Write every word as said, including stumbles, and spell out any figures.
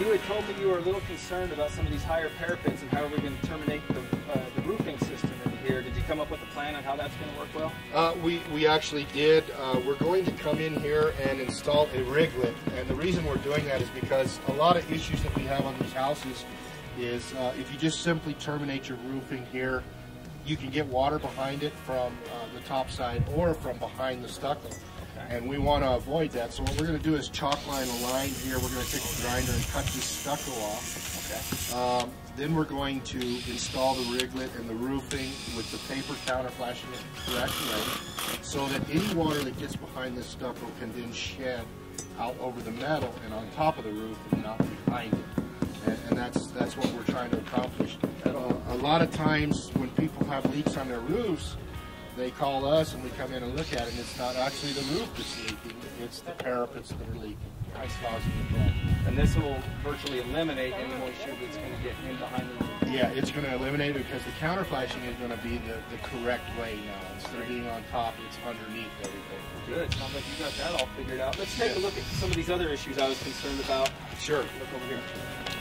You had told me you were a little concerned about some of these higher parapets and how are we going to terminate the, uh, the roofing system in here. Did you come up with a plan on how that's going to work well? Uh, we, we actually did. Uh, we're going to come in here and install a riglet. And the reason we're doing that is because a lot of issues that we have on these houses is uh, if you just simply terminate your roofing here, you can get water behind it from uh, the top side or from behind the stucco. Okay. And we want to avoid that. So what we're going to do is chalk line a line here. We're going to take a grinder and cut this stucco off. Okay. Um, then we're going to install the riglet and the roofing with the paper counter flashing it the correct way so that any water that gets behind this stucco can then shed out over the metal and on top of the roof and not behind it. And, and that's, that's what we're trying to accomplish. A lot of times when people have leaks on their roofs, they call us and we come in and look at it, and it's not actually the roof that's leaking, it's the parapets that are leaking. And this will virtually eliminate any moisture that's going to get in behind the roof. Yeah, it's going to eliminate it because the counter flashing is going to be the, the correct way now. Instead of being on top, it's underneath everything. Good. Sounds like you got that all figured out. Let's take a look at some of these other issues I was concerned about. Sure. Look over here.